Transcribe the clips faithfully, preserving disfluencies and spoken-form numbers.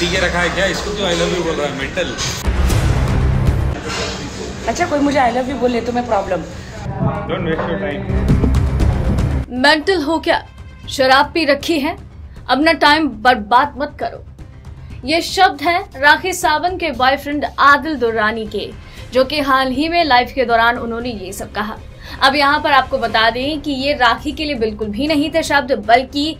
P के रखा है क्या? इसको क्यों आई लव यू बोल रहा है? मेंटल। अच्छा कोई मुझे आई लव यू बोले तो मैं problem. Don't waste your time. Mental हो क्या? शराब पी रखी है? अपना टाइम बर्बाद मत करो। ये शब्द है राखी सावंत के बॉयफ्रेंड आदिल दुर्रानी के, जो कि हाल ही में लाइफ के दौरान उन्होंने ये सब कहा। अब यहाँ पर आपको बता दें कि ये राखी के लिए बिल्कुल भी नहीं थे शब्द, बल्कि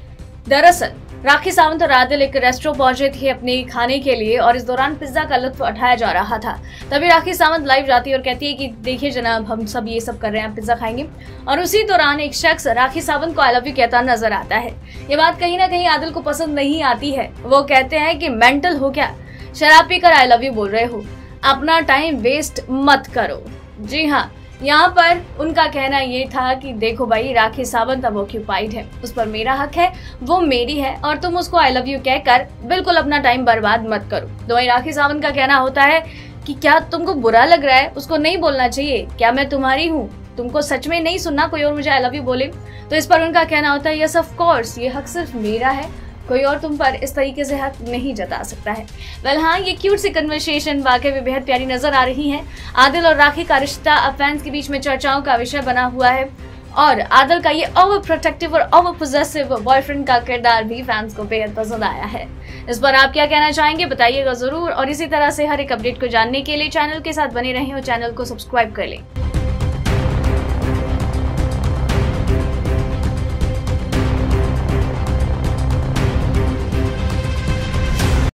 दरअसल राखी सावंत और आदिल एक रेस्टोरेंट पहुंचे थे अपने खाने के लिए और इस दौरान पिज्जा का लुत्फ उठाया जा रहा था। तभी राखी सावंत लाइव जाती है और कहती है कि देखिए जनाब, हम सब ये सब कर रहे हैं, पिज्जा खाएंगे। और उसी दौरान एक शख्स राखी सावंत को आई लव यू कहता नजर आता है। ये बात कहीं ना कहीं आदिल को पसंद नहीं आती है। वो कहते हैं कि मेंटल हो क्या? शराब पीकर आई लव यू बोल रहे हो, अपना टाइम वेस्ट मत करो। जी हाँ, यहाँ पर उनका कहना ये था कि देखो भाई, राखी सावंत अब ऑक्यूपाइड है, उस पर मेरा हक है, वो मेरी है और तुम उसको आई लव यू कहकर बिल्कुल अपना टाइम बर्बाद मत करो। तो वहीं राखी सावंत का कहना होता है कि क्या तुमको बुरा लग रहा है? उसको नहीं बोलना चाहिए क्या? मैं तुम्हारी हूँ, तुमको सच में नहीं सुनना कोई और मुझे आई लव यू बोले? तो इस पर उनका कहना होता है यस ऑफ कोर्स, ये हक सिर्फ मेरा है, कोई और तुम पर इस तरीके से हक नहीं जता सकता है। वेल हाँ, ये क्यूट सी कन्वर्सेशन वाकई में बेहद प्यारी नजर आ रही है। आदिल और राखी का रिश्ता अब फैंस के बीच में चर्चाओं का विषय बना हुआ है और आदिल का ये ओवर प्रोटेक्टिव और ओवर पोजेसिव बॉयफ्रेंड का किरदार भी फैंस को बेहद पसंद आया है। इस पर आप क्या कहना चाहेंगे बताइएगा जरूर, और इसी तरह से हर एक अपडेट को जानने के लिए चैनल के साथ बने रहें और चैनल को सब्सक्राइब कर लें।